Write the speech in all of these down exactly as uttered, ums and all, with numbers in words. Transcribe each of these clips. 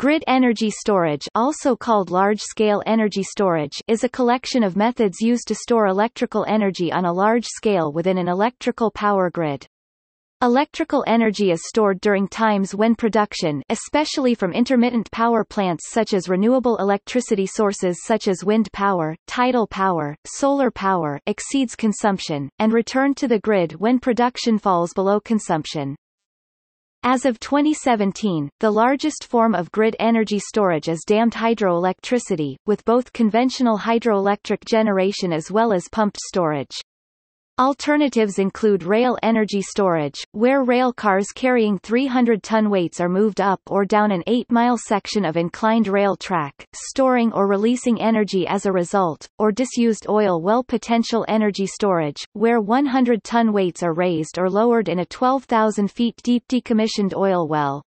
Grid energy storage, also called large-scale energy storage, is a collection of methods used to store electrical energy on a large scale within an electrical power grid. Electrical energy is stored during times when production, especially from intermittent power plants such as renewable electricity sources such as wind power, tidal power, solar power, exceeds consumption, and returned to the grid when production falls below consumption. As of twenty seventeen, the largest form of grid energy storage is dammed hydroelectricity, with both conventional hydroelectric generation as well as pumped storage. Alternatives include rail energy storage, where rail cars carrying three hundred ton weights are moved up or down an eight mile section of inclined rail track, storing or releasing energy as a result, or disused oil well. Potential energy storage, where one hundred ton weights are raised or lowered in a twelve thousand feet deep decommissioned oil well.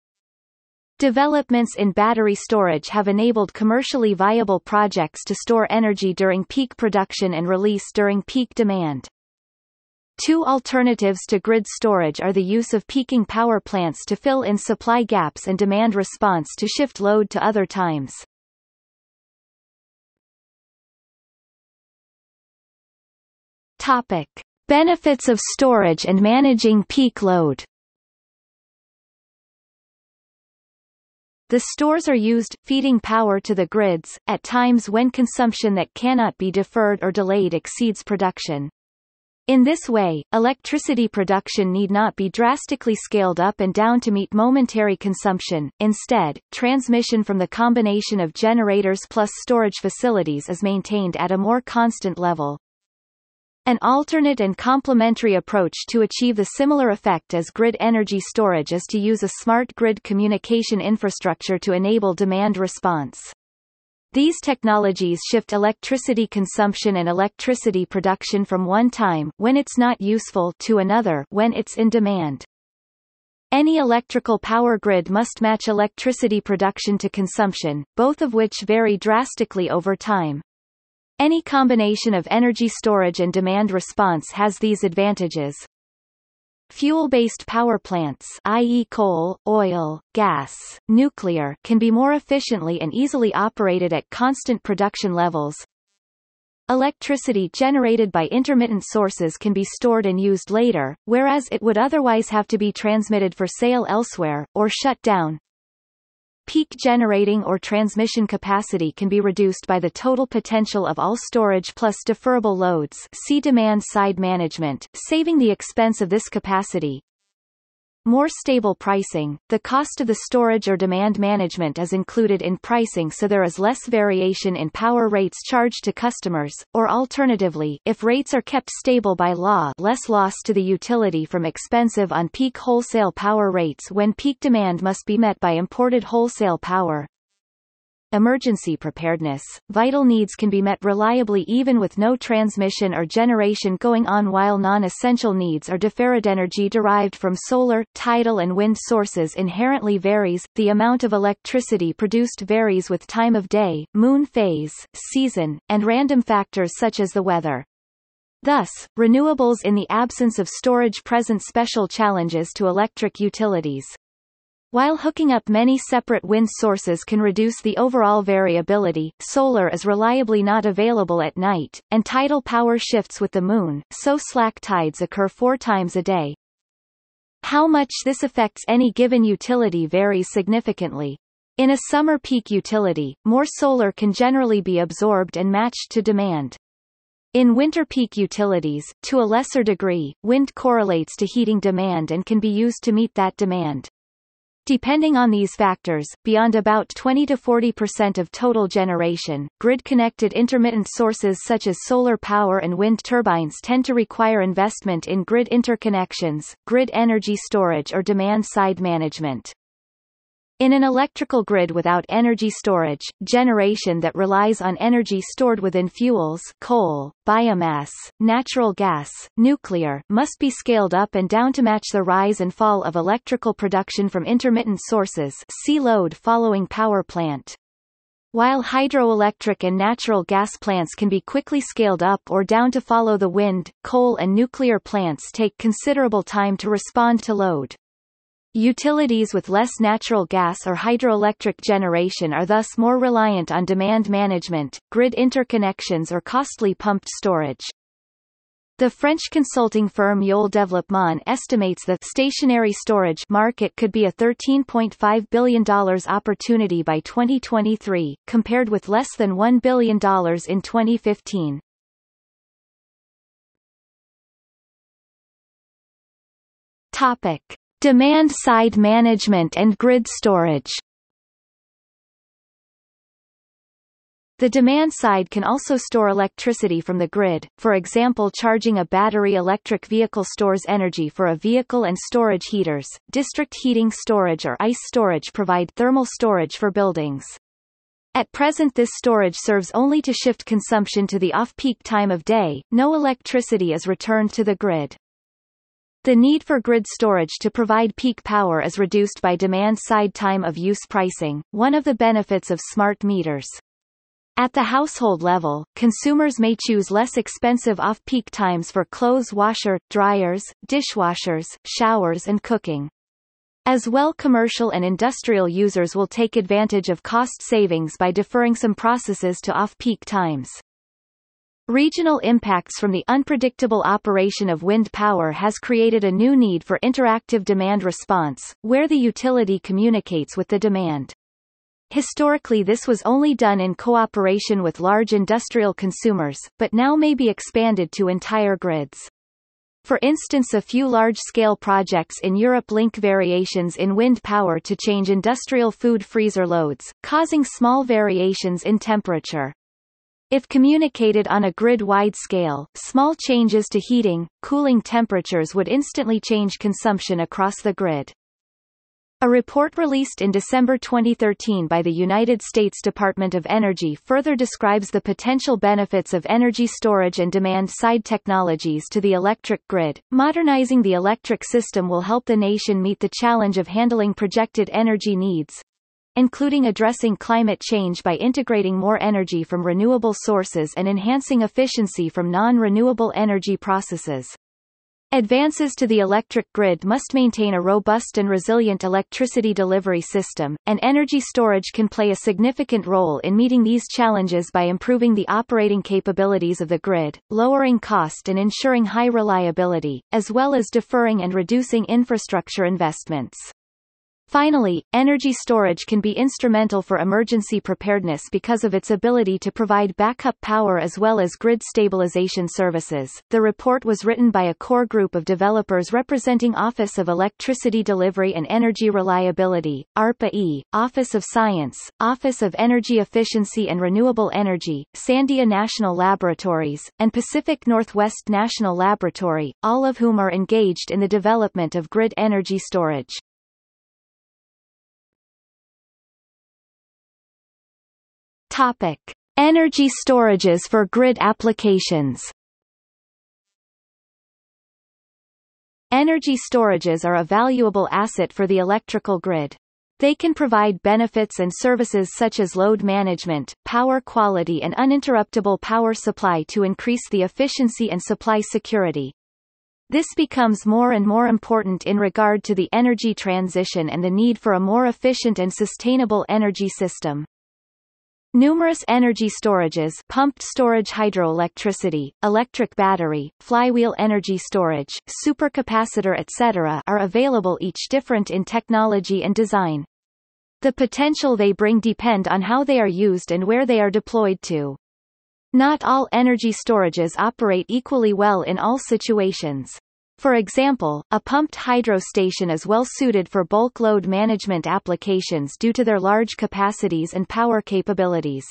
Developments in battery storage have enabled commercially viable projects to store energy during peak production and release during peak demand. Two alternatives to grid storage are the use of peaking power plants to fill in supply gaps and demand response to shift load to other times. Topic: Benefits of storage and managing peak load. The stores are used, feeding power to the grids, at times when consumption that cannot be deferred or delayed exceeds production. In this way, electricity production need not be drastically scaled up and down to meet momentary consumption. Instead, transmission from the combination of generators plus storage facilities is maintained at a more constant level. An alternate and complementary approach to achieve the similar effect as grid energy storage is to use a smart grid communication infrastructure to enable demand response. These technologies shift electricity consumption and electricity production from one time, when it's not useful, to another, when it's in demand. Any electrical power grid must match electricity production to consumption, both of which vary drastically over time. Any combination of energy storage and demand response has these advantages. Fuel-based power plants, that is coal, oil, gas, nuclear, can be more efficiently and easily operated at constant production levels. Electricity generated by intermittent sources can be stored and used later, whereas it would otherwise have to be transmitted for sale elsewhere, or shut down. Peak generating or transmission capacity can be reduced by the total potential of all storage plus deferrable loads. See demand-side management, saving the expense of this capacity. More stable pricing. The cost of the storage or demand management is included in pricing, so there is less variation in power rates charged to customers, or alternatively, if rates are kept stable by law, less loss to the utility from expensive on-peak wholesale power rates when peak demand must be met by imported wholesale power. Emergency preparedness. Vital needs can be met reliably even with no transmission or generation going on, while non-essential needs are deferred. Energy derived from solar, tidal and wind sources inherently varies. The amount of electricity produced varies with time of day, moon phase, season, and random factors such as the weather. Thus, renewables in the absence of storage present special challenges to electric utilities. While hooking up many separate wind sources can reduce the overall variability, solar is reliably not available at night, and tidal power shifts with the moon, so slack tides occur four times a day. How much this affects any given utility varies significantly. In a summer peak utility, more solar can generally be absorbed and matched to demand. In winter peak utilities, to a lesser degree, wind correlates to heating demand and can be used to meet that demand. Depending on these factors, beyond about twenty to forty percent of total generation, grid-connected intermittent sources such as solar power and wind turbines tend to require investment in grid interconnections, grid energy storage or demand-side management. In an electrical grid without energy storage, generation that relies on energy stored within fuels, coal, biomass, natural gas, nuclear, must be scaled up and down to match the rise and fall of electrical production from intermittent sources. See load following power plant. While hydroelectric and natural gas plants can be quickly scaled up or down to follow the wind, coal and nuclear plants take considerable time to respond to load. Utilities with less natural gas or hydroelectric generation are thus more reliant on demand management, grid interconnections or costly pumped storage. The French consulting firm Yole Développement estimates the stationary storage market could be a thirteen point five billion dollars opportunity by twenty twenty-three, compared with less than one billion dollars in twenty fifteen. Topic: Demand-side management and grid storage. The demand side can also store electricity from the grid, for example charging a battery. Electric vehicle stores energy for a vehicle and storage heaters. District heating storage or ice storage provide thermal storage for buildings. At present this storage serves only to shift consumption to the off-peak time of day. No electricity is returned to the grid. The need for grid storage to provide peak power is reduced by demand-side time-of-use pricing, one of the benefits of smart meters. At the household level, consumers may choose less expensive off-peak times for clothes washer, dryers, dishwashers, showers and cooking. As well, commercial and industrial users will take advantage of cost savings by deferring some processes to off-peak times. Regional impacts from the unpredictable operation of wind power has created a new need for interactive demand response, where the utility communicates with the demand. Historically this was only done in cooperation with large industrial consumers, but now may be expanded to entire grids. For instance, a few large-scale projects in Europe link variations in wind power to change industrial food freezer loads, causing small variations in temperature. If communicated on a grid-wide scale, small changes to heating, cooling temperatures would instantly change consumption across the grid. A report released in December twenty thirteen by the United States Department of Energy further describes the potential benefits of energy storage and demand-side technologies to the electric grid. Modernizing the electric system will help the nation meet the challenge of handling projected energy needs, including addressing climate change by integrating more energy from renewable sources and enhancing efficiency from non-renewable energy processes. Advances to the electric grid must maintain a robust and resilient electricity delivery system, and energy storage can play a significant role in meeting these challenges by improving the operating capabilities of the grid, lowering cost and ensuring high reliability, as well as deferring and reducing infrastructure investments. Finally, energy storage can be instrumental for emergency preparedness because of its ability to provide backup power as well as grid stabilization services. The report was written by a core group of developers representing Office of Electricity Delivery and Energy Reliability, ARPA-E, Office of Science, Office of Energy Efficiency and Renewable Energy, Sandia National Laboratories, and Pacific Northwest National Laboratory, all of whom are engaged in the development of grid energy storage. Topic: Energy storages for grid applications. Energy storages are a valuable asset for the electrical grid. They can provide benefits and services such as load management, power quality and uninterruptible power supply to increase the efficiency and supply security. This becomes more and more important in regard to the energy transition and the need for a more efficient and sustainable energy system. Numerous energy storages, pumped storage, hydroelectricity, electric battery, flywheel energy storage, supercapacitor, et cetera are available, each different in technology and design. The potential they bring depend on how they are used and where they are deployed to. Not all energy storages operate equally well in all situations. For example, a pumped hydro station is well suited for bulk load management applications due to their large capacities and power capabilities.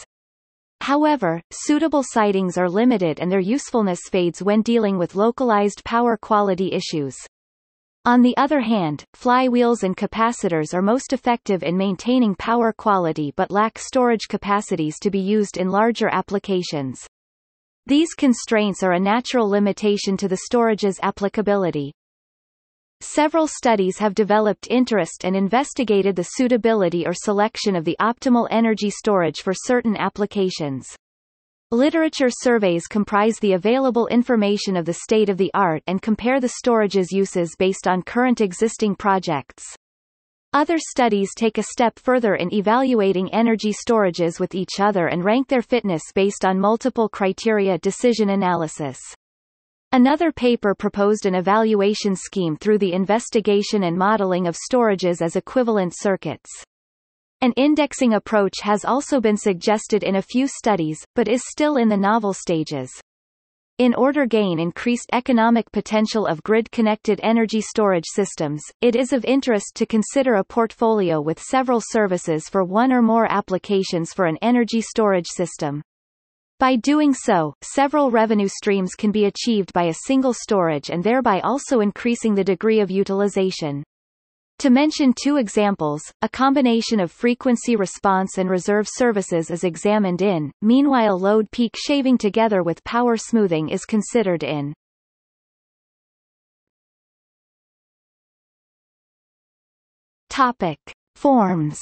However, suitable sightings are limited and their usefulness fades when dealing with localized power quality issues. On the other hand, flywheels and capacitors are most effective in maintaining power quality but lack storage capacities to be used in larger applications. These constraints are a natural limitation to the storage's applicability. Several studies have developed interest and investigated the suitability or selection of the optimal energy storage for certain applications. Literature surveys comprise the available information of the state of the art and compare the storage's uses based on current existing projects. Other studies take a step further in evaluating energy storages with each other and rank their fitness based on multiple criteria decision analysis. Another paper proposed an evaluation scheme through the investigation and modeling of storages as equivalent circuits. An indexing approach has also been suggested in a few studies, but is still in the novel stages. In order to gain increased economic potential of grid-connected energy storage systems, it is of interest to consider a portfolio with several services for one or more applications for an energy storage system. By doing so, several revenue streams can be achieved by a single storage and thereby also increasing the degree of utilization. To mention two examples, a combination of frequency response and reserve services is examined in, meanwhile load peak shaving together with power smoothing is considered in. Topic: Forms.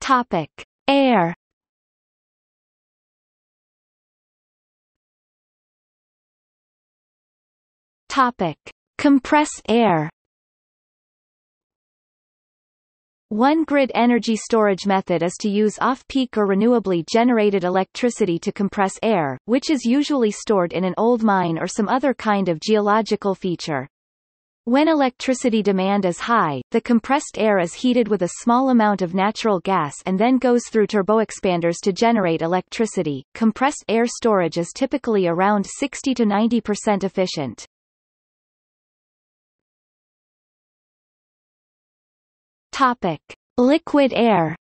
Topic: Air. Topic: Compress air. One grid energy storage method is to use off-peak or renewably generated electricity to compress air, which is usually stored in an old mine or some other kind of geological feature. When electricity demand is high, the compressed air is heated with a small amount of natural gas and then goes through turboexpanders to generate electricity. Compressed air storage is typically around sixty to ninety percent efficient. Topic: Liquid air.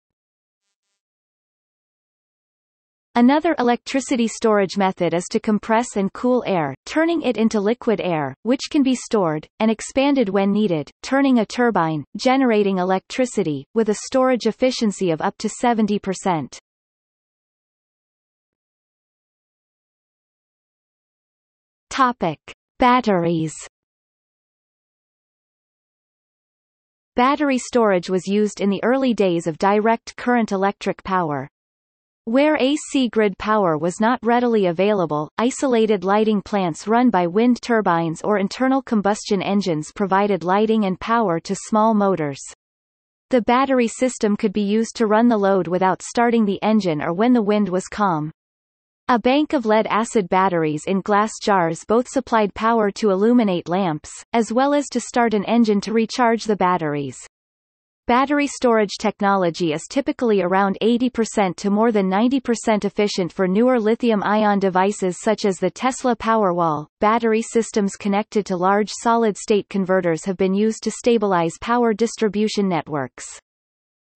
Another electricity storage method is to compress and cool air, turning it into liquid air, which can be stored, and expanded when needed, turning a turbine, generating electricity, with a storage efficiency of up to seventy percent. Topic: Batteries. Battery storage was used in the early days of direct current electric power. Where A C grid power was not readily available, isolated lighting plants run by wind turbines or internal combustion engines provided lighting and power to small motors. The battery system could be used to run the load without starting the engine or when the wind was calm. A bank of lead-acid batteries in glass jars both supplied power to illuminate lamps, as well as to start an engine to recharge the batteries. Battery storage technology is typically around eighty percent to more than ninety percent efficient for newer lithium-ion devices such as the Tesla Powerwall. Battery systems connected to large solid-state converters have been used to stabilize power distribution networks.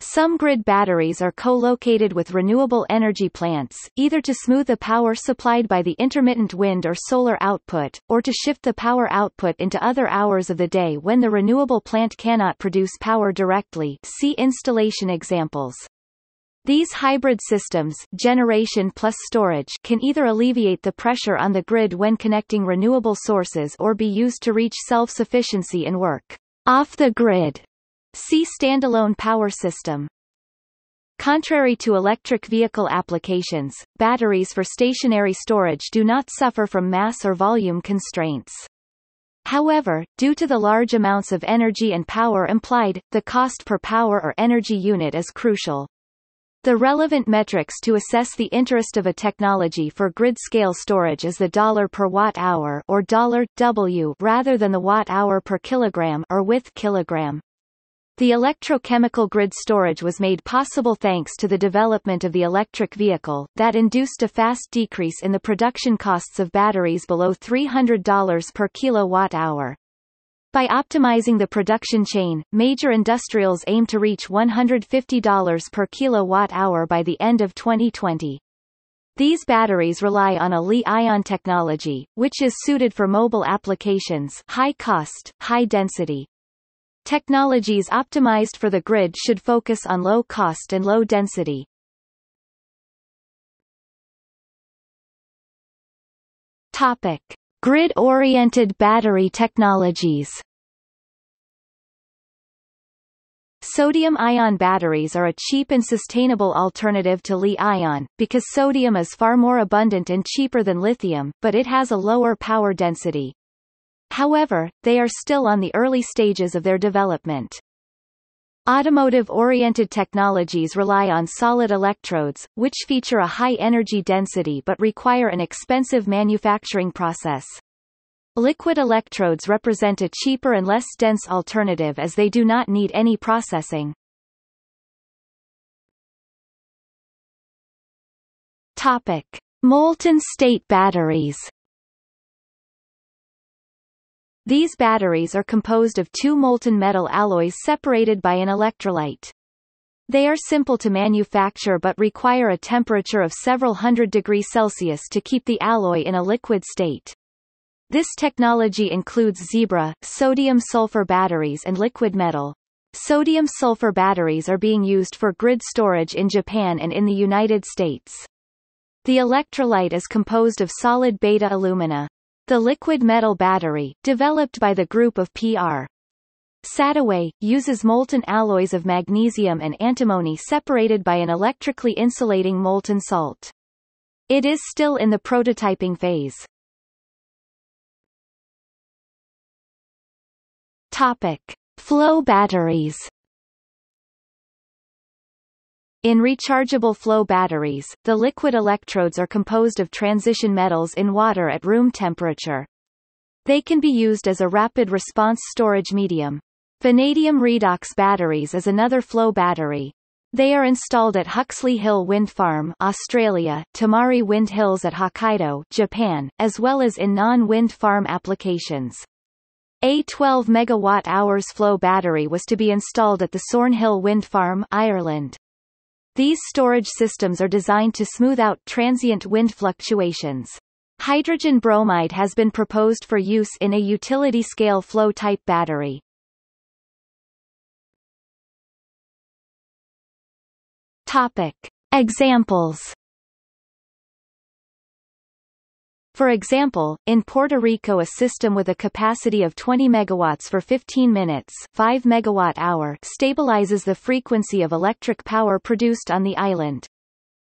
Some grid batteries are co-located with renewable energy plants, either to smooth the power supplied by the intermittent wind or solar output, or to shift the power output into other hours of the day when the renewable plant cannot produce power directly. See installation examples. These hybrid systems, generation plus storage, can either alleviate the pressure on the grid when connecting renewable sources or be used to reach self-sufficiency and work off the grid. See standalone power system. Contrary to electric vehicle applications, batteries for stationary storage do not suffer from mass or volume constraints. However, due to the large amounts of energy and power implied, the cost per power or energy unit is crucial. The relevant metrics to assess the interest of a technology for grid-scale storage is the dollar per watt-hour or dollar per watt-hour rather than the watt-hour per kilogram or with kilogram. The electrochemical grid storage was made possible thanks to the development of the electric vehicle, that induced a fast decrease in the production costs of batteries below three hundred dollars per kilowatt-hour. By optimizing the production chain, major industrials aim to reach one hundred fifty dollars per kilowatt-hour by the end of twenty twenty. These batteries rely on a Li-ion technology, which is suited for mobile applications, high cost, high density. Technologies optimized for the grid should focus on low cost and low density. Topic: Grid-oriented battery technologies. Sodium-ion batteries are a cheap and sustainable alternative to Li-ion, because sodium is far more abundant and cheaper than lithium, but it has a lower power density. However, they are still on the early stages of their development. Automotive-oriented technologies rely on solid electrodes, which feature a high energy density but require an expensive manufacturing process. Liquid electrodes represent a cheaper and less dense alternative as they do not need any processing. Topic: Molten state batteries. These batteries are composed of two molten metal alloys separated by an electrolyte. They are simple to manufacture but require a temperature of several hundred degrees Celsius to keep the alloy in a liquid state. This technology includes Zebra, sodium-sulfur batteries and liquid metal. Sodium-sulfur batteries are being used for grid storage in Japan and in the United States. The electrolyte is composed of solid beta alumina. The liquid metal battery, developed by the group of P. R. Sadoway, uses molten alloys of magnesium and antimony separated by an electrically insulating molten salt. It is still in the prototyping phase. Topic: Flow batteries. In rechargeable flow batteries, the liquid electrodes are composed of transition metals in water at room temperature. They can be used as a rapid response storage medium. Vanadium redox batteries is another flow battery. They are installed at Huxley Hill Wind Farm, Australia, Tamari Wind Hills at Hokkaido, Japan, as well as in non-wind farm applications. A twelve megawatt hours flow battery was to be installed at the Sornhill Wind Farm, Ireland. These storage systems are designed to smooth out transient wind fluctuations. Hydrogen bromide has been proposed for use in a utility-scale flow-type battery. Topic: Examples. For example, in Puerto Rico a system with a capacity of twenty megawatts for fifteen minutes five megawatt hour stabilizes the frequency of electric power produced on the island.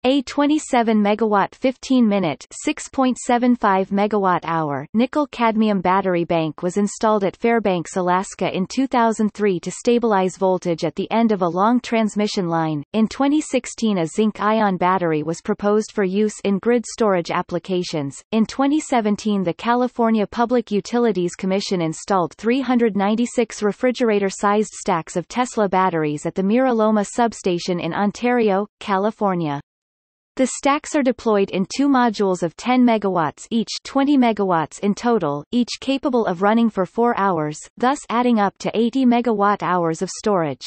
A twenty-seven megawatt fifteen minute six point seven five megawatt hour nickel-cadmium battery bank was installed at Fairbanks, Alaska in two thousand three to stabilize voltage at the end of a long transmission line. In twenty sixteen, a zinc-ion battery was proposed for use in grid storage applications. In twenty seventeen, the California Public Utilities Commission installed three hundred ninety-six refrigerator-sized stacks of Tesla batteries at the Mira Loma substation in Ontario, California. The stacks are deployed in two modules of ten megawatts each, twenty megawatts in total, each capable of running for four hours, thus adding up to eighty megawatt hours of storage.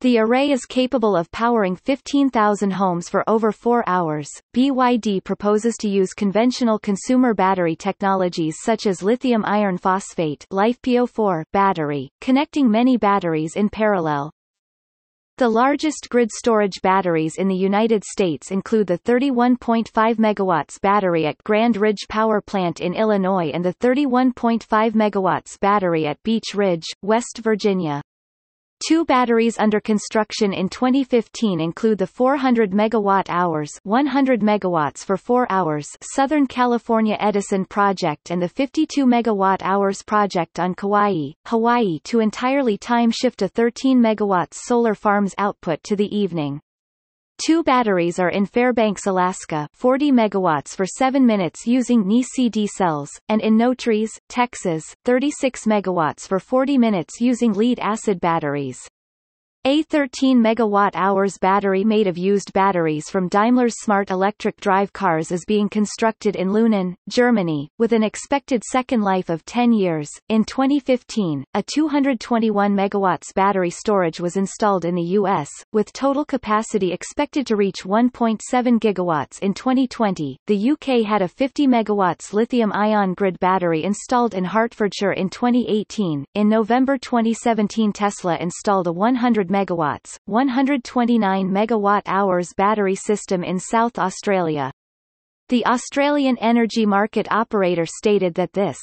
The array is capable of powering fifteen thousand homes for over four hours. B Y D proposes to use conventional consumer battery technologies such as lithium iron phosphate LiFePO four battery, connecting many batteries in parallel. The largest grid storage batteries in the United States include the thirty-one point five megawatt battery at Grand Ridge Power Plant in Illinois and the thirty-one point five megawatt battery at Beech Ridge, West Virginia. Two batteries under construction in twenty fifteen include the four hundred megawatt hours one hundred megawatts for four hours Southern California Edison project and the fifty-two megawatt hours project on Kauai, Hawaii to entirely time shift a thirteen megawatt solar farm's output to the evening. Two batteries are in Fairbanks, Alaska, forty megawatts for seven minutes using N I C D cells, and in Notrees, Texas, thirty-six megawatts for forty minutes using lead-acid batteries. A thirteen megawatt hours battery made of used batteries from Daimler's smart electric drive cars is being constructed in Lunen, Germany, with an expected second life of ten years. In twenty fifteen, a two hundred twenty-one megawatt battery storage was installed in the U S, with total capacity expected to reach one point seven gigawatts in twenty twenty. The U K had a fifty megawatt lithium-ion grid battery installed in Hertfordshire in twenty eighteen. In November twenty seventeen, Tesla installed a one hundred megawatts, one hundred twenty-nine megawatt hours battery system in South Australia. The Australian Energy Market Operator stated that this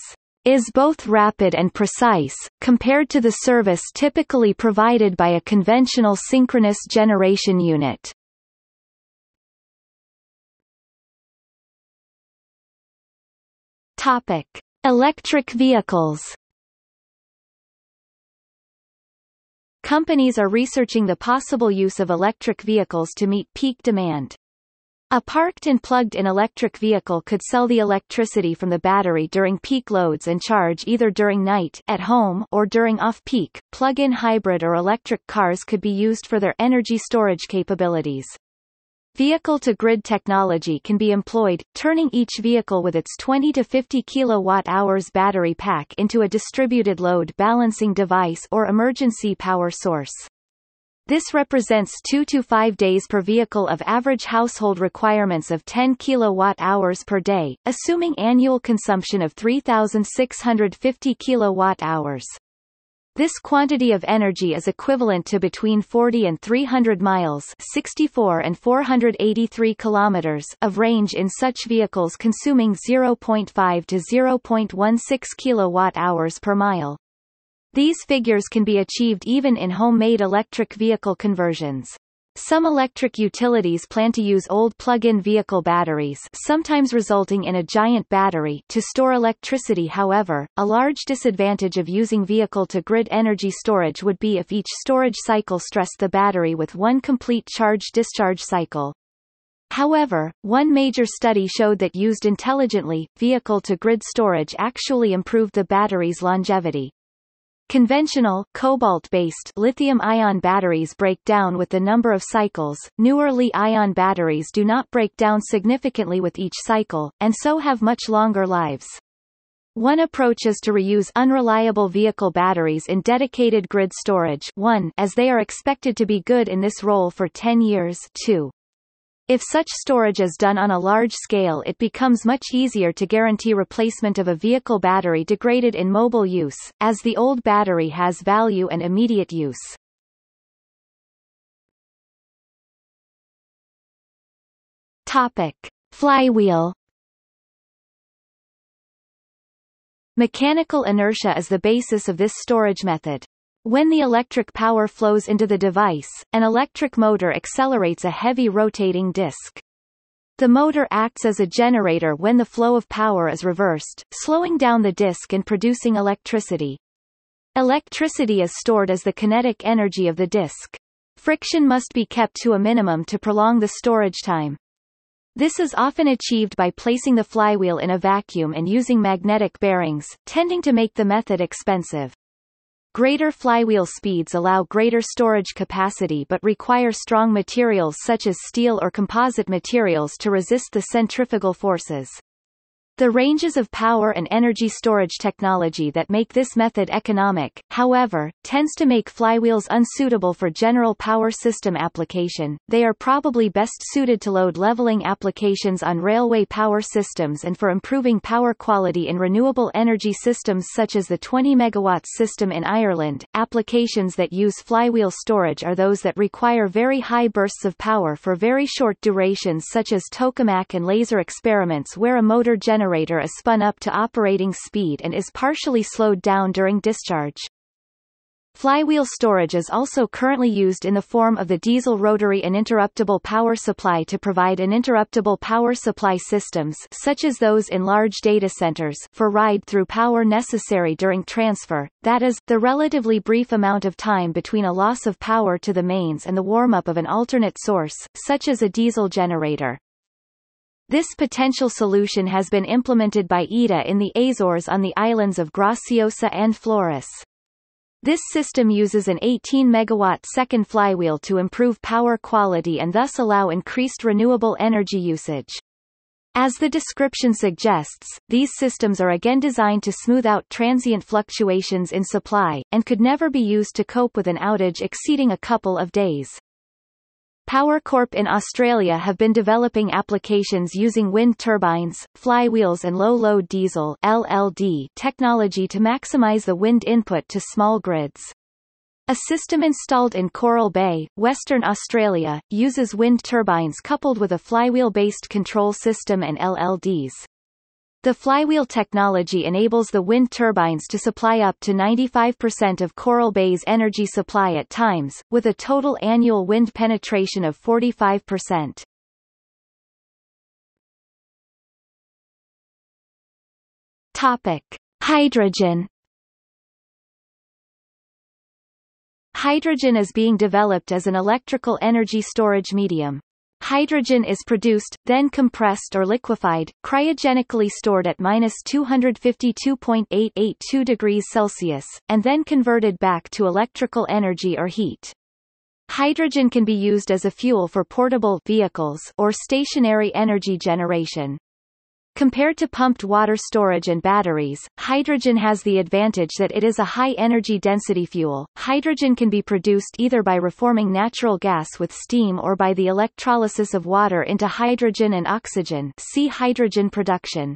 is both rapid and precise, compared to the service typically provided by a conventional synchronous generation unit. Topic: Electric vehicles. Companies are researching the possible use of electric vehicles to meet peak demand. A parked and plugged-in electric vehicle could sell the electricity from the battery during peak loads and charge either during night at home or during off-peak. Plug-in hybrid or electric cars could be used for their energy storage capabilities. Vehicle-to-grid technology can be employed, turning each vehicle with its twenty to fifty kilowatt hours battery pack into a distributed load balancing device or emergency power source. This represents two to five days per vehicle of average household requirements of ten kilowatt hours per day, assuming annual consumption of three thousand six hundred fifty kilowatt hours. This quantity of energy is equivalent to between forty and three hundred miles (sixty-four and four hundred eighty-three kilometers) of range in such vehicles consuming zero point five to zero point one six kilowatt hours per mile. These figures can be achieved even in homemade electric vehicle conversions. Some electric utilities plan to use old plug-in vehicle batteries, sometimes resulting in a giant battery, to store electricity. However, a large disadvantage of using vehicle-to-grid energy storage would be if each storage cycle stressed the battery with one complete charge-discharge cycle. However, one major study showed that used intelligently, vehicle-to-grid storage actually improved the battery's longevity. Conventional, cobalt-based lithium-ion batteries break down with the number of cycles, newer Li-ion batteries do not break down significantly with each cycle, and so have much longer lives. One approach is to reuse unreliable vehicle batteries in dedicated grid storage one, as they are expected to be good in this role for ten years two. If such storage is done on a large scale, it becomes much easier to guarantee replacement of a vehicle battery degraded in mobile use, as the old battery has value and immediate use. Topic: Flywheel. Mechanical inertia is the basis of this storage method. When the electric power flows into the device, an electric motor accelerates a heavy rotating disc. The motor acts as a generator when the flow of power is reversed, slowing down the disc and producing electricity. Electricity is stored as the kinetic energy of the disc. Friction must be kept to a minimum to prolong the storage time. This is often achieved by placing the flywheel in a vacuum and using magnetic bearings, tending to make the method expensive. Greater flywheel speeds allow greater storage capacity but require strong materials such as steel or composite materials to resist the centrifugal forces. The ranges of power and energy storage technology that make this method economic, however, tends to make flywheels unsuitable for general power system application. They are probably best suited to load leveling applications on railway power systems and for improving power quality in renewable energy systems such as the twenty megawatt system in Ireland. Applications that use flywheel storage are those that require very high bursts of power for very short durations such as tokamak and laser experiments where a motor generates generator is spun up to operating speed and is partially slowed down during discharge. Flywheel storage is also currently used in the form of the diesel rotary uninterruptible power supply to provide uninterruptible power supply systems such as those in large data centers for ride-through power necessary during transfer, that is, the relatively brief amount of time between a loss of power to the mains and the warm-up of an alternate source, such as a diesel generator. This potential solution has been implemented by E D A in the Azores on the islands of Graciosa and Flores. This system uses an eighteen megawatt second flywheel to improve power quality and thus allow increased renewable energy usage. As the description suggests, these systems are again designed to smooth out transient fluctuations in supply, and could never be used to cope with an outage exceeding a couple of days. Power Corp in Australia have been developing applications using wind turbines, flywheels and low-load diesel (L L D) technology to maximize the wind input to small grids. A system installed in Coral Bay, Western Australia, uses wind turbines coupled with a flywheel-based control system and L L Ds. The flywheel technology enables the wind turbines to supply up to ninety-five percent of Coral Bay's energy supply at times, with a total annual wind penetration of forty-five percent. Topic: Hydrogen. Hydrogen is being developed as an electrical energy storage medium. Hydrogen is produced, then compressed or liquefied, cryogenically stored at minus two hundred fifty-two point eight eight two degrees Celsius, and then converted back to electrical energy or heat. Hydrogen can be used as a fuel for portable vehicles or stationary energy generation. Compared to pumped water storage and batteries, hydrogen has the advantage that it is a high energy density fuel. Hydrogen can be produced either by reforming natural gas with steam or by the electrolysis of water into hydrogen and oxygen. See hydrogen production.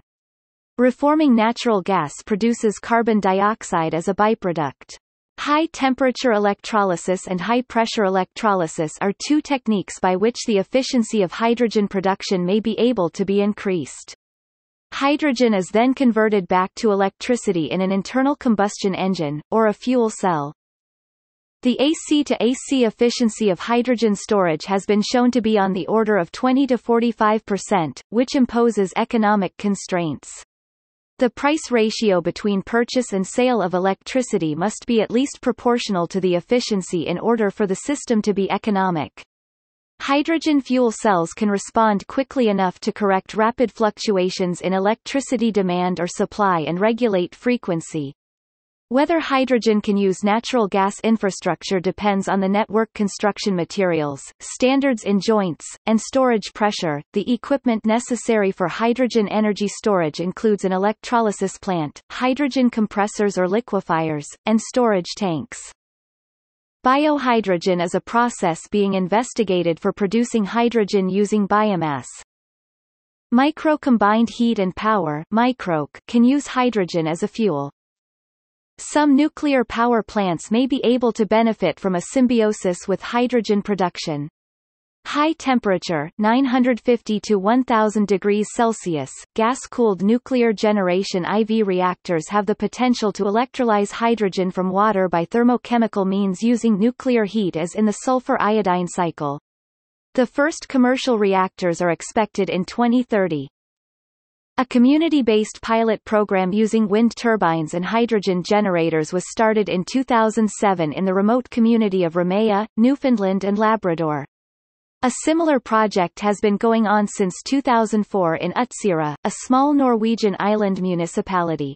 Reforming natural gas produces carbon dioxide as a byproduct. High-temperature electrolysis and high-pressure electrolysis are two techniques by which the efficiency of hydrogen production may be able to be increased. Hydrogen is then converted back to electricity in an internal combustion engine, or a fuel cell. The A C to A C efficiency of hydrogen storage has been shown to be on the order of twenty to forty-five percent, which imposes economic constraints. The price ratio between purchase and sale of electricity must be at least proportional to the efficiency in order for the system to be economic. Hydrogen fuel cells can respond quickly enough to correct rapid fluctuations in electricity demand or supply and regulate frequency. Whether hydrogen can use natural gas infrastructure depends on the network construction materials, standards in joints, and storage pressure. The equipment necessary for hydrogen energy storage includes an electrolysis plant, hydrogen compressors or liquefiers, and storage tanks. Biohydrogen is a process being investigated for producing hydrogen using biomass. Micro-combined heat and power can use hydrogen as a fuel. Some nuclear power plants may be able to benefit from a symbiosis with hydrogen production. High temperature nine hundred fifty to one thousand degrees Celsius, gas-cooled nuclear generation four reactors have the potential to electrolyze hydrogen from water by thermochemical means using nuclear heat as in the sulfur-iodine cycle. The first commercial reactors are expected in twenty thirty. A community-based pilot program using wind turbines and hydrogen generators was started in two thousand seven in the remote community of Ramea, Newfoundland and Labrador. A similar project has been going on since two thousand four in Utsira, a small Norwegian island municipality.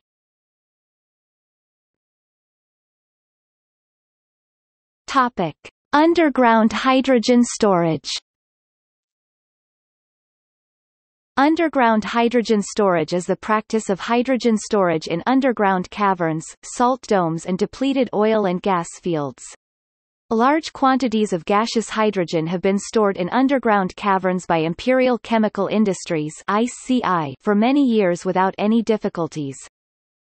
Topic: Underground hydrogen storage. Underground hydrogen storage is the practice of hydrogen storage in underground caverns, salt domes and depleted oil and gas fields. Large quantities of gaseous hydrogen have been stored in underground caverns by Imperial Chemical Industries (I C I) for many years without any difficulties.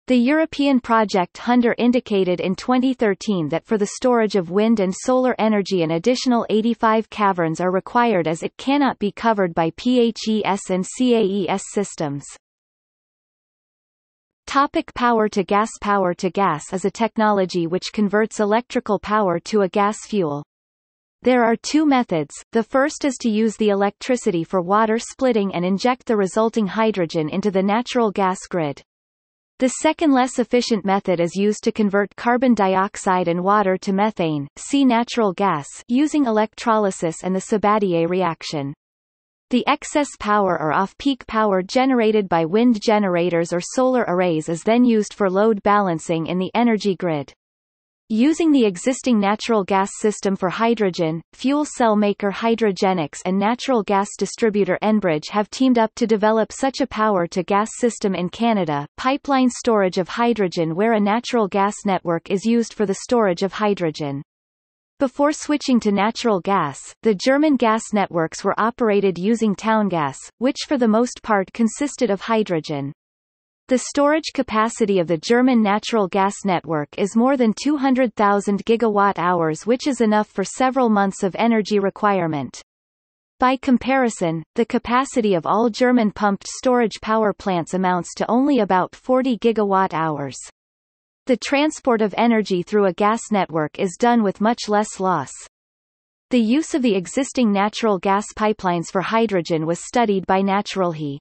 The European project Hunter indicated in twenty thirteen that for the storage of wind and solar energy an additional eighty-five caverns are required as it cannot be covered by P H E S and C A E S systems. Topic: power to gas. Power to gas is a technology which converts electrical power to a gas fuel. There are two methods. The first is to use the electricity for water splitting and inject the resulting hydrogen into the natural gas grid. The second, less efficient method is used to convert carbon dioxide and water to methane, see natural gas, using electrolysis and the Sabatier reaction. The excess power or off-peak power generated by wind generators or solar arrays is then used for load balancing in the energy grid. Using the existing natural gas system for hydrogen, fuel cell maker Hydrogenics and natural gas distributor Enbridge have teamed up to develop such a power-to-gas system in Canada. Pipeline storage of hydrogen, where a natural gas network is used for the storage of hydrogen. Before switching to natural gas, the German gas networks were operated using towngas, which for the most part consisted of hydrogen. The storage capacity of the German natural gas network is more than two hundred thousand gigawatt hours, which is enough for several months of energy requirement. By comparison, the capacity of all German pumped storage power plants amounts to only about forty gigawatt hours. The transport of energy through a gas network is done with much less loss. The use of the existing natural gas pipelines for hydrogen was studied by NaturalHy.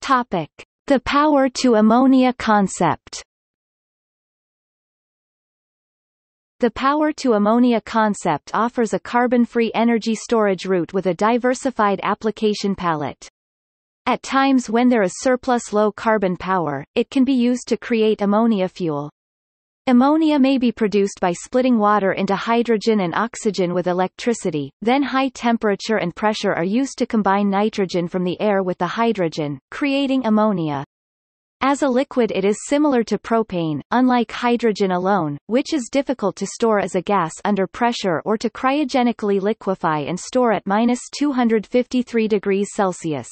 Topic: The power to ammonia concept. The power to ammonia concept offers a carbon-free energy storage route with a diversified application palette. At times when there is surplus low-carbon power, it can be used to create ammonia fuel. Ammonia may be produced by splitting water into hydrogen and oxygen with electricity, then high temperature and pressure are used to combine nitrogen from the air with the hydrogen, creating ammonia. As a liquid it is similar to propane, unlike hydrogen alone, which is difficult to store as a gas under pressure or to cryogenically liquefy and store at minus two hundred fifty-three degrees Celsius.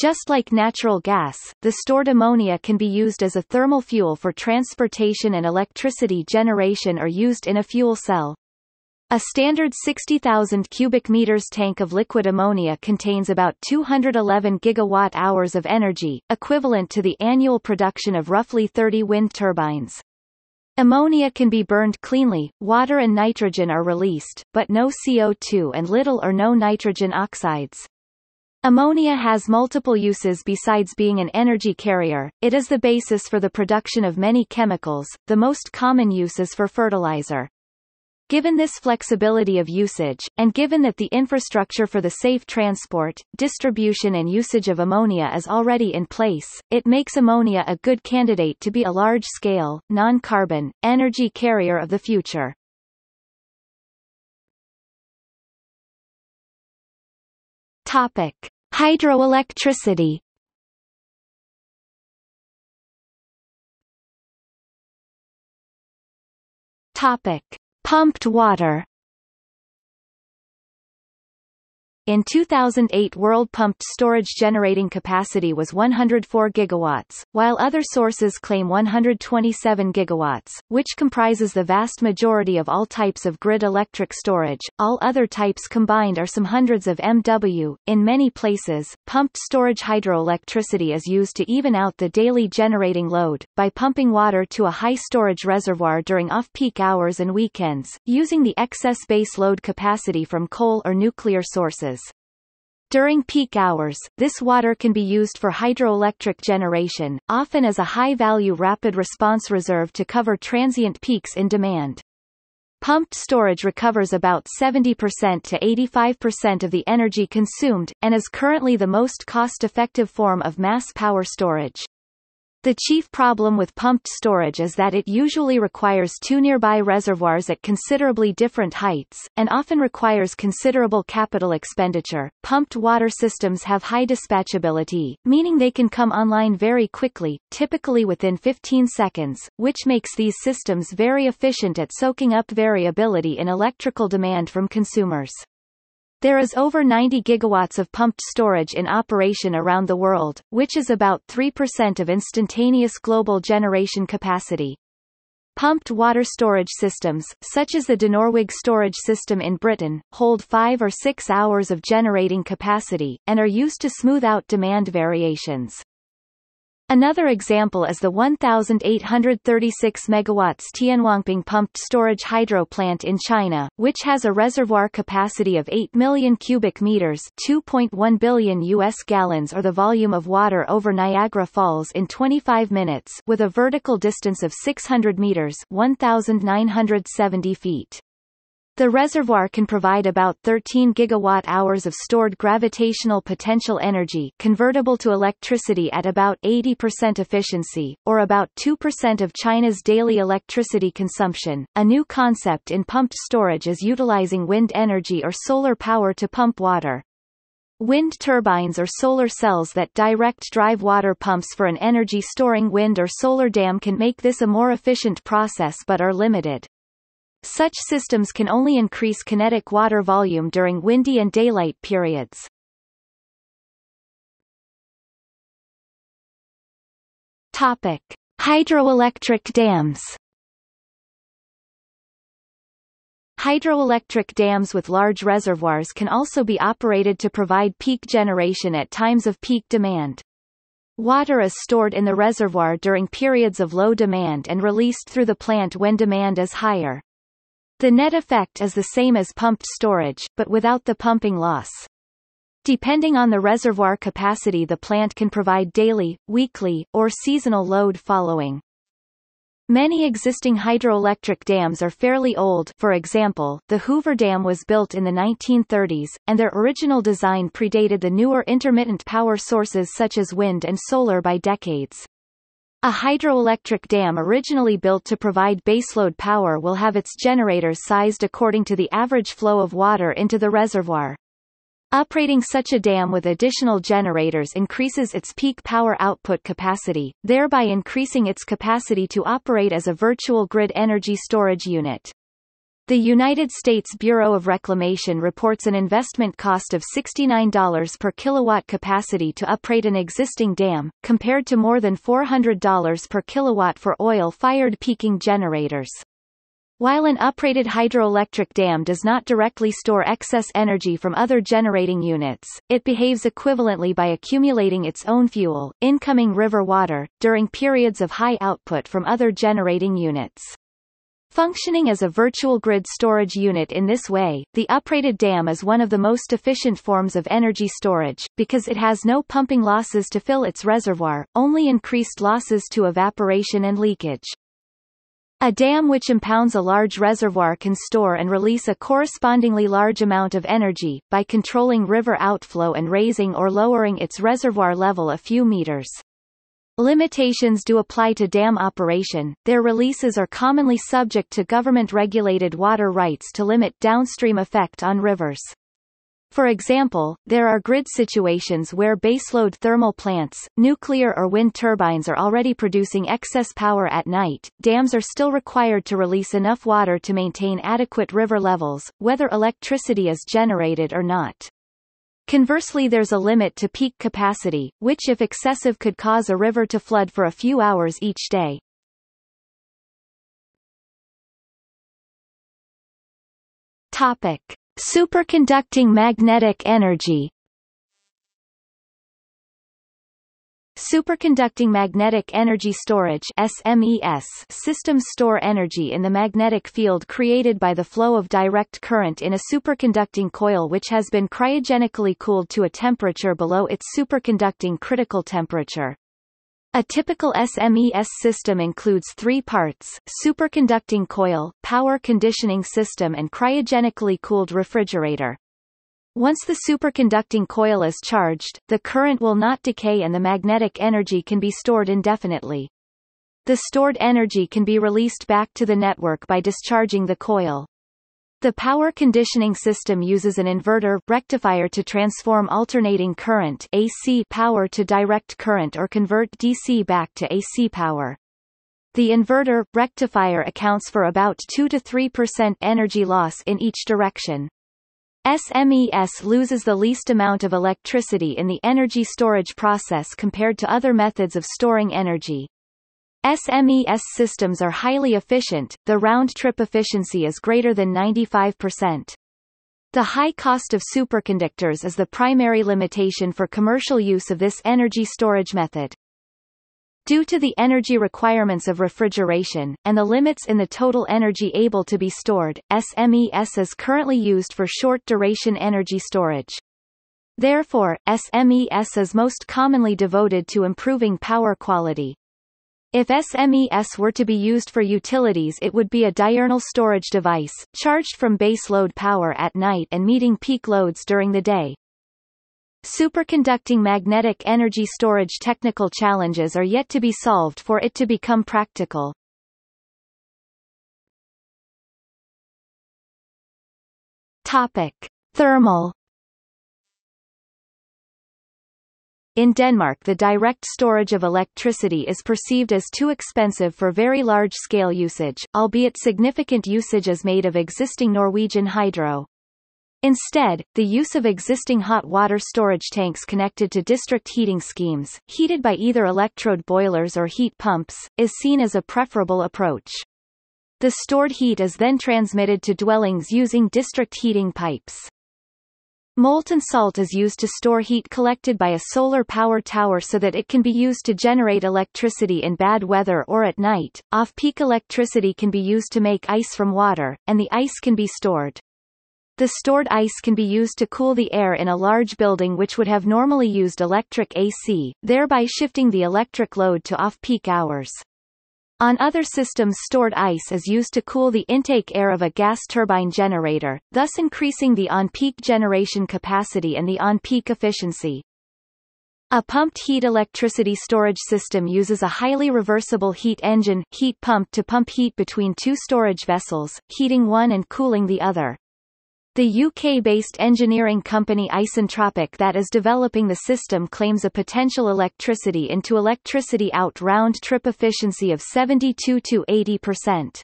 Just like natural gas, the stored ammonia can be used as a thermal fuel for transportation and electricity generation or used in a fuel cell. A standard sixty thousand cubic meters tank of liquid ammonia contains about two hundred eleven gigawatt hours of energy, equivalent to the annual production of roughly thirty wind turbines. Ammonia can be burned cleanly, water and nitrogen are released, but no C O two and little or no nitrogen oxides. Ammonia has multiple uses besides being an energy carrier. It is the basis for the production of many chemicals. The most common use is for fertilizer. Given this flexibility of usage, and given that the infrastructure for the safe transport, distribution and usage of ammonia is already in place, it makes ammonia a good candidate to be a large-scale, non-carbon, energy carrier of the future. Topic: Hydroelectricity. Topic: Pumped water. In two thousand eight, world pumped storage generating capacity was one hundred four gigawatts, while other sources claim one hundred twenty-seven gigawatts, which comprises the vast majority of all types of grid electric storage. All other types combined are some hundreds of M W. In many places, pumped storage hydroelectricity is used to even out the daily generating load, by pumping water to a high storage reservoir during off-peak hours and weekends, using the excess base load capacity from coal or nuclear sources. During peak hours, this water can be used for hydroelectric generation, often as a high-value rapid response reserve to cover transient peaks in demand. Pumped storage recovers about seventy percent to eighty-five percent of the energy consumed, and is currently the most cost-effective form of mass power storage. The chief problem with pumped storage is that it usually requires two nearby reservoirs at considerably different heights, and often requires considerable capital expenditure. Pumped water systems have high dispatchability, meaning they can come online very quickly, typically within fifteen seconds, which makes these systems very efficient at soaking up variability in electrical demand from consumers. There is over ninety gigawatts of pumped storage in operation around the world, which is about three percent of instantaneous global generation capacity. Pumped water storage systems, such as the Dinorwig storage system in Britain, hold five or six hours of generating capacity, and are used to smooth out demand variations. Another example is the one thousand eight hundred thirty-six megawatt Tianhuangping pumped storage hydro plant in China, which has a reservoir capacity of eight million cubic meters, two point one billion U S gallons, or the volume of water over Niagara Falls in twenty-five minutes, with a vertical distance of six hundred meters, one thousand nine hundred seventy feet. The reservoir can provide about thirteen gigawatt hours of stored gravitational potential energy convertible to electricity at about eighty percent efficiency, or about two percent of China's daily electricity consumption. A new concept in pumped storage is utilizing wind energy or solar power to pump water. Wind turbines or solar cells that direct drive water pumps for an energy-storing wind or solar dam can make this a more efficient process but are limited. Such systems can only increase kinetic water volume during windy and daylight periods. Topic: Hydroelectric dams. Hydroelectric dams with large reservoirs can also be operated to provide peak generation at times of peak demand. Water is stored in the reservoir during periods of low demand and released through the plant when demand is higher. The net effect is the same as pumped storage, but without the pumping loss. Depending on the reservoir capacity, the plant can provide daily, weekly, or seasonal load following. Many existing hydroelectric dams are fairly old. For example, the Hoover Dam was built in the nineteen thirties, and their original design predated the newer intermittent power sources such as wind and solar by decades. A hydroelectric dam originally built to provide baseload power will have its generators sized according to the average flow of water into the reservoir. Operating such a dam with additional generators increases its peak power output capacity, thereby increasing its capacity to operate as a virtual grid energy storage unit. The United States Bureau of Reclamation reports an investment cost of sixty-nine dollars per kilowatt capacity to upgrade an existing dam, compared to more than four hundred dollars per kilowatt for oil-fired peaking generators. While an uprated hydroelectric dam does not directly store excess energy from other generating units, it behaves equivalently by accumulating its own fuel, incoming river water, during periods of high output from other generating units. Functioning as a virtual grid storage unit in this way, the uprated dam is one of the most efficient forms of energy storage, because it has no pumping losses to fill its reservoir, only increased losses to evaporation and leakage. A dam which impounds a large reservoir can store and release a correspondingly large amount of energy, by controlling river outflow and raising or lowering its reservoir level a few meters. Limitations do apply to dam operation. Their releases are commonly subject to government-regulated water rights to limit downstream effect on rivers. For example, there are grid situations where baseload thermal plants, nuclear or wind turbines are already producing excess power at night. Dams are still required to release enough water to maintain adequate river levels, whether electricity is generated or not. Conversely, there's a limit to peak capacity, which if excessive could cause a river to flood for a few hours each day. Topic: Superconducting magnetic energy. Superconducting magnetic energy storage (S M E S) systems store energy in the magnetic field created by the flow of direct current in a superconducting coil which has been cryogenically cooled to a temperature below its superconducting critical temperature. A typical S M E S system includes three parts: superconducting coil, power conditioning system, and cryogenically cooled refrigerator. Once the superconducting coil is charged, the current will not decay and the magnetic energy can be stored indefinitely. The stored energy can be released back to the network by discharging the coil. The power conditioning system uses an inverter rectifier to transform alternating current (A C) power to direct current or convert D C back to A C power. The inverter rectifier accounts for about two to three percent energy loss in each direction. S M E S loses the least amount of electricity in the energy storage process compared to other methods of storing energy. S M E S systems are highly efficient, the round-trip efficiency is greater than ninety-five percent. The high cost of superconductors is the primary limitation for commercial use of this energy storage method. Due to the energy requirements of refrigeration, and the limits in the total energy able to be stored, S M E S is currently used for short-duration energy storage. Therefore, S M E S is most commonly devoted to improving power quality. If S M E S were to be used for utilities, it would be a diurnal storage device, charged from baseload power at night and meeting peak loads during the day. Superconducting magnetic energy storage technical challenges are yet to be solved for it to become practical. Topic: Thermal. In Denmark, the direct storage of electricity is perceived as too expensive for very large-scale usage, albeit significant usage is made of existing Norwegian hydro. Instead, the use of existing hot water storage tanks connected to district heating schemes, heated by either electrode boilers or heat pumps, is seen as a preferable approach. The stored heat is then transmitted to dwellings using district heating pipes. Molten salt is used to store heat collected by a solar power tower so that it can be used to generate electricity in bad weather or at night. Off-peak electricity can be used to make ice from water, and the ice can be stored. The stored ice can be used to cool the air in a large building which would have normally used electric A C, thereby shifting the electric load to off-peak hours. On other systems, stored ice is used to cool the intake air of a gas turbine generator, thus increasing the on-peak generation capacity and the on-peak efficiency. A pumped heat electricity storage system uses a highly reversible heat engine, heat pump, to pump heat between two storage vessels, heating one and cooling the other. The U K-based engineering company Isentropic that is developing the system claims a potential electricity into electricity out round-trip efficiency of seventy-two to eighty percent.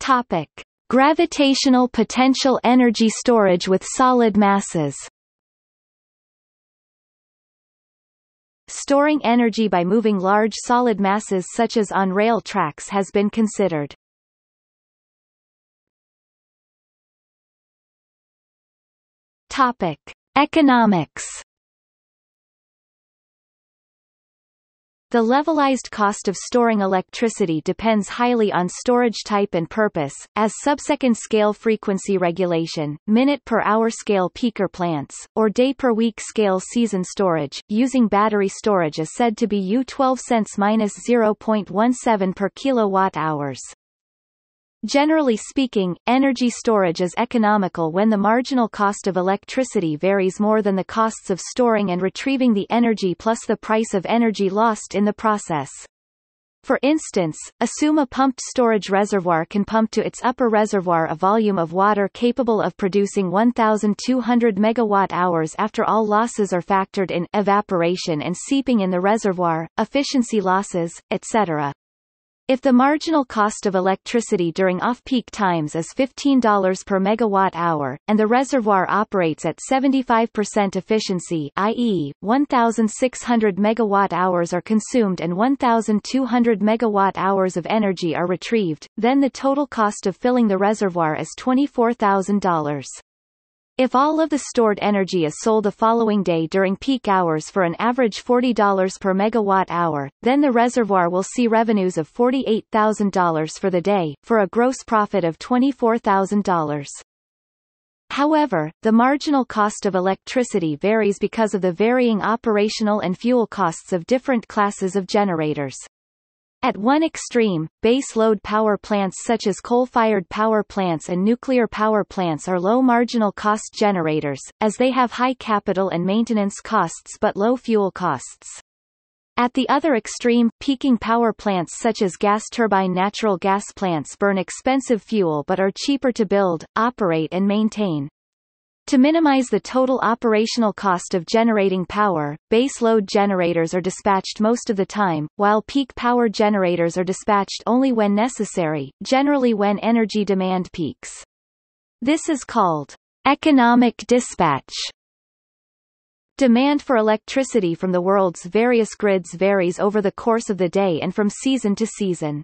Topic: Gravitational potential energy storage with solid masses. Storing energy by moving large solid masses such as on rail tracks has been considered. Topic: Economics. The levelized cost of storing electricity depends highly on storage type and purpose, as subsecond scale frequency regulation, minute per hour scale peaker plants, or day per week scale season storage. Using battery storage is said to be U twelve cents minus zero point one seven per kilowatt hours. Generally speaking, energy storage is economical when the marginal cost of electricity varies more than the costs of storing and retrieving the energy plus the price of energy lost in the process. For instance, assume a pumped storage reservoir can pump to its upper reservoir a volume of water capable of producing one thousand two hundred megawatt hours after all losses are factored in, evaporation and seeping in the reservoir, efficiency losses, et cetera. If the marginal cost of electricity during off-peak times is fifteen dollars per megawatt hour, and the reservoir operates at seventy-five percent efficiency, that is, one thousand six hundred megawatt hours are consumed and one thousand two hundred megawatt hours of energy are retrieved, then the total cost of filling the reservoir is twenty-four thousand dollars. If all of the stored energy is sold the following day during peak hours for an average forty dollars per megawatt hour, then the reservoir will see revenues of forty-eight thousand dollars for the day, for a gross profit of twenty-four thousand dollars. However, the marginal cost of electricity varies because of the varying operational and fuel costs of different classes of generators. At one extreme, base-load power plants such as coal-fired power plants and nuclear power plants are low-marginal cost generators, as they have high capital and maintenance costs but low fuel costs. At the other extreme, peaking power plants such as gas turbine natural gas plants burn expensive fuel but are cheaper to build, operate and maintain. To minimize the total operational cost of generating power, base-load generators are dispatched most of the time, while peak power generators are dispatched only when necessary, generally when energy demand peaks. This is called economic dispatch. Demand for electricity from the world's various grids varies over the course of the day and from season to season.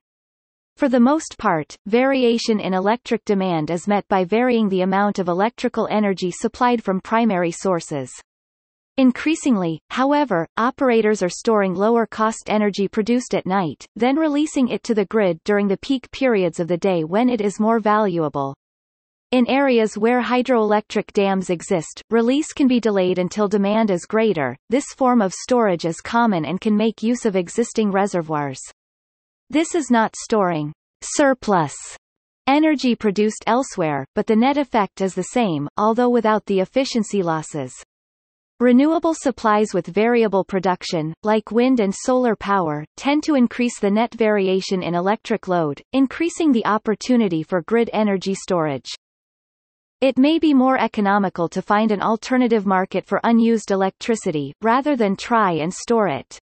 For the most part, variation in electric demand is met by varying the amount of electrical energy supplied from primary sources. Increasingly, however, operators are storing lower-cost energy produced at night, then releasing it to the grid during the peak periods of the day when it is more valuable. In areas where hydroelectric dams exist, release can be delayed until demand is greater. This form of storage is common and can make use of existing reservoirs. This is not storing surplus energy produced elsewhere, but the net effect is the same, although without the efficiency losses. Renewable supplies with variable production, like wind and solar power, tend to increase the net variation in electric load, increasing the opportunity for grid energy storage. It may be more economical to find an alternative market for unused electricity, rather than try and store it.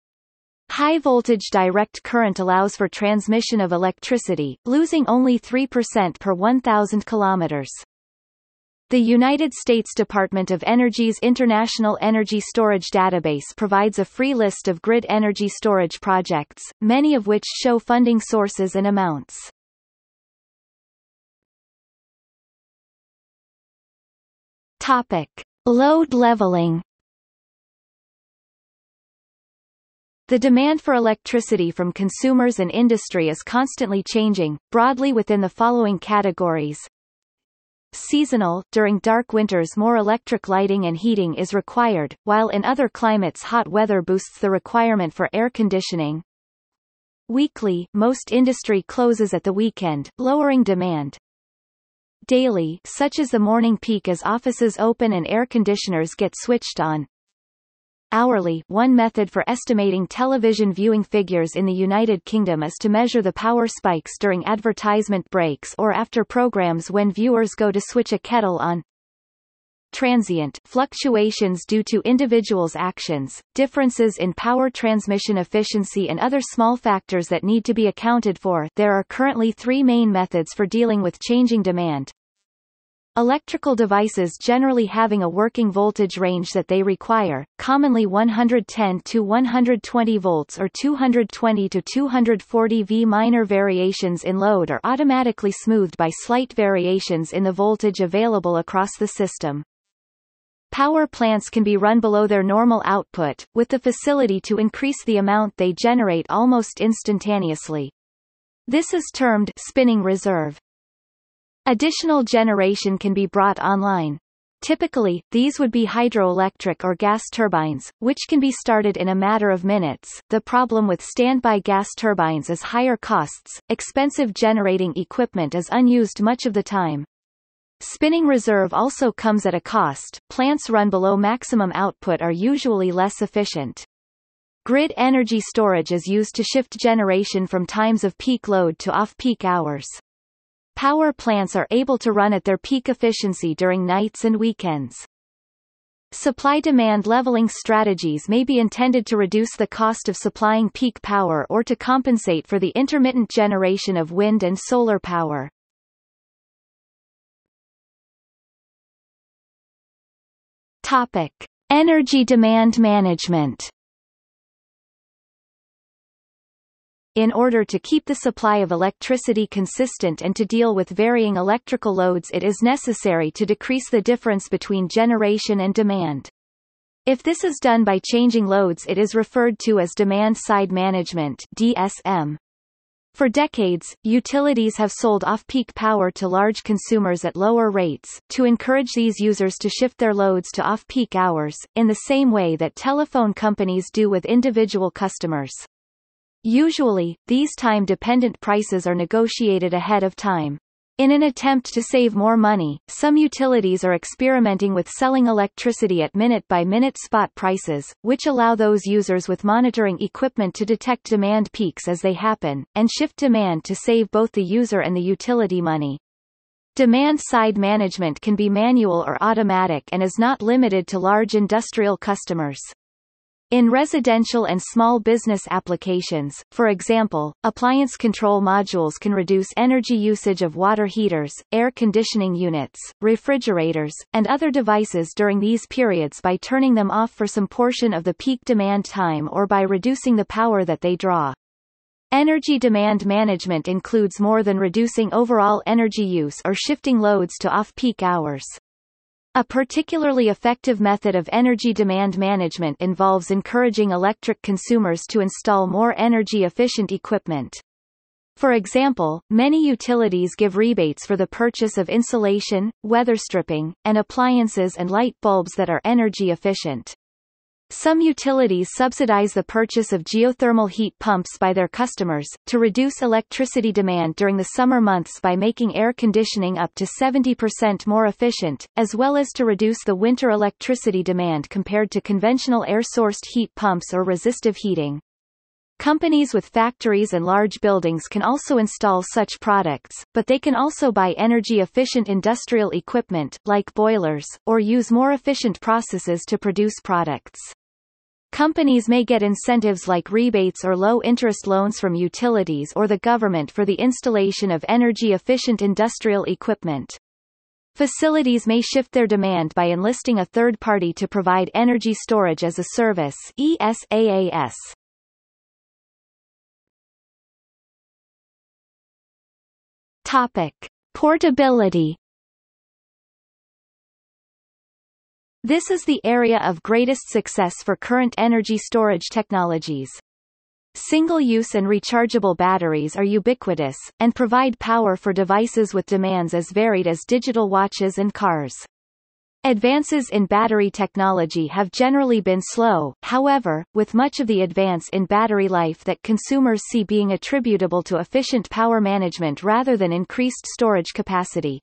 High-voltage direct current allows for transmission of electricity, losing only three percent per one thousand kilometers. The United States Department of Energy's International Energy Storage Database provides a free list of grid energy storage projects, many of which show funding sources and amounts. Topic: Load leveling. The demand for electricity from consumers and industry is constantly changing, broadly within the following categories. Seasonal – during dark winters more electric lighting and heating is required, while in other climates hot weather boosts the requirement for air conditioning. Weekly – most industry closes at the weekend, lowering demand. Daily – such as the morning peak as offices open and air conditioners get switched on. Hourly – one method for estimating television viewing figures in the United Kingdom is to measure the power spikes during advertisement breaks or after programs when viewers go to switch a kettle on. Transient – fluctuations due to individuals' actions, differences in power transmission efficiency and other small factors that need to be accounted for. There are currently three main methods for dealing with changing demand. Electrical devices generally having a working voltage range that they require, commonly one hundred ten to one hundred twenty volts or two hundred twenty to two hundred forty volts. Minor variations in load are automatically smoothed by slight variations in the voltage available across the system. Power plants can be run below their normal output, with the facility to increase the amount they generate almost instantaneously. This is termed spinning reserve. Additional generation can be brought online. Typically, these would be hydroelectric or gas turbines, which can be started in a matter of minutes. The problem with standby gas turbines is higher costs. Expensive generating equipment is unused much of the time. Spinning reserve also comes at a cost. Plants run below maximum output are usually less efficient. Grid energy storage is used to shift generation from times of peak load to off-peak hours. Power plants are able to run at their peak efficiency during nights and weekends. Supply-demand leveling strategies may be intended to reduce the cost of supplying peak power or to compensate for the intermittent generation of wind and solar power. Topic: Energy demand management. In order to keep the supply of electricity consistent and to deal with varying electrical loads, it is necessary to decrease the difference between generation and demand. If this is done by changing loads, it is referred to as demand-side management (D S M). For decades, utilities have sold off-peak power to large consumers at lower rates, to encourage these users to shift their loads to off-peak hours, in the same way that telephone companies do with individual customers. Usually, these time-dependent prices are negotiated ahead of time. In an attempt to save more money, some utilities are experimenting with selling electricity at minute-by-minute spot prices, which allow those users with monitoring equipment to detect demand peaks as they happen, and shift demand to save both the user and the utility money. Demand-side management can be manual or automatic and is not limited to large industrial customers. In residential and small business applications, for example, appliance control modules can reduce energy usage of water heaters, air conditioning units, refrigerators, and other devices during these periods by turning them off for some portion of the peak demand time or by reducing the power that they draw. Energy demand management includes more than reducing overall energy use or shifting loads to off-peak hours. A particularly effective method of energy demand management involves encouraging electric consumers to install more energy-efficient equipment. For example, many utilities give rebates for the purchase of insulation, weatherstripping, and appliances and light bulbs that are energy-efficient. Some utilities subsidize the purchase of geothermal heat pumps by their customers, to reduce electricity demand during the summer months by making air conditioning up to seventy percent more efficient, as well as to reduce the winter electricity demand compared to conventional air-sourced heat pumps or resistive heating. Companies with factories and large buildings can also install such products, but they can also buy energy-efficient industrial equipment, like boilers, or use more efficient processes to produce products. Companies may get incentives like rebates or low-interest loans from utilities or the government for the installation of energy-efficient industrial equipment. Facilities may shift their demand by enlisting a third party to provide energy storage as a service (E S A A S). Topic: Portability. This is the area of greatest success for current energy storage technologies. Single-use and rechargeable batteries are ubiquitous, and provide power for devices with demands as varied as digital watches and cars. Advances in battery technology have generally been slow, however, with much of the advance in battery life that consumers see being attributable to efficient power management rather than increased storage capacity.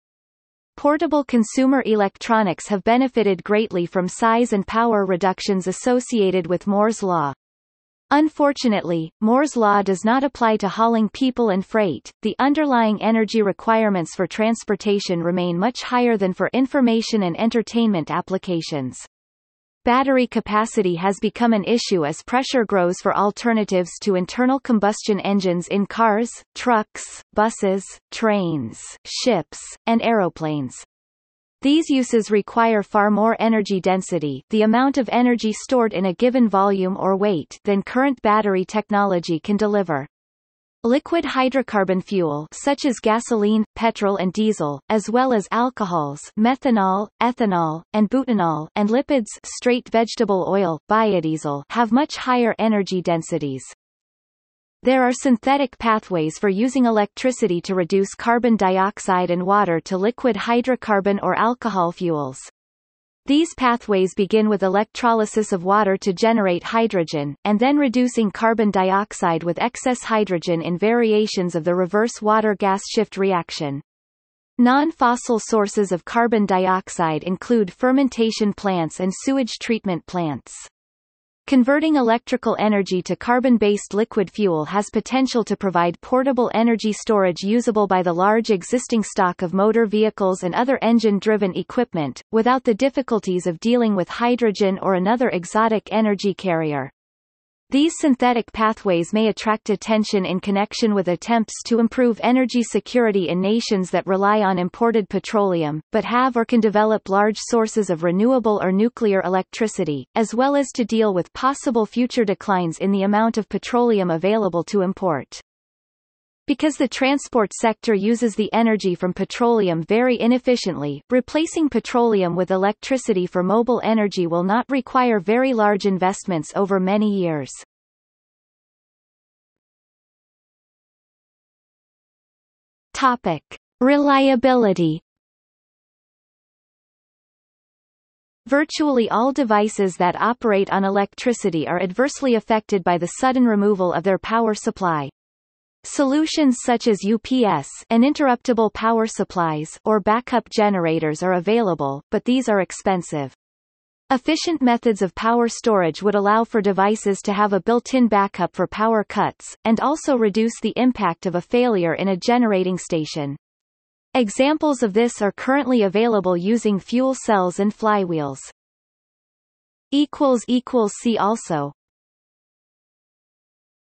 Portable consumer electronics have benefited greatly from size and power reductions associated with Moore's law. Unfortunately, Moore's law does not apply to hauling people and freight. The underlying energy requirements for transportation remain much higher than for information and entertainment applications. Battery capacity has become an issue as pressure grows for alternatives to internal combustion engines in cars, trucks, buses, trains, ships, and aeroplanes. These uses require far more energy density, the amount of energy stored in a given volume or weight, than current battery technology can deliver. Liquid hydrocarbon fuel such as gasoline, petrol and diesel, as well as alcohols methanol, ethanol, and butanol and lipids straight vegetable oil, biodiesel have much higher energy densities. There are synthetic pathways for using electricity to reduce carbon dioxide and water to liquid hydrocarbon or alcohol fuels. These pathways begin with electrolysis of water to generate hydrogen, and then reducing carbon dioxide with excess hydrogen in variations of the reverse water gas shift reaction. Non-fossil sources of carbon dioxide include fermentation plants and sewage treatment plants. Converting electrical energy to carbon-based liquid fuel has potential to provide portable energy storage usable by the large existing stock of motor vehicles and other engine-driven equipment, without the difficulties of dealing with hydrogen or another exotic energy carrier. These synthetic pathways may attract attention in connection with attempts to improve energy security in nations that rely on imported petroleum, but have or can develop large sources of renewable or nuclear electricity, as well as to deal with possible future declines in the amount of petroleum available to import. Because the transport sector uses the energy from petroleum very inefficiently, replacing petroleum with electricity for mobile energy will not require very large investments over many years. Topic: Reliability. Virtually all devices that operate on electricity are adversely affected by the sudden removal of their power supply. Solutions such as U P S and interruptible power supplies or backup generators are available, but these are expensive. Efficient methods of power storage would allow for devices to have a built-in backup for power cuts, and also reduce the impact of a failure in a generating station. Examples of this are currently available using fuel cells and flywheels. See also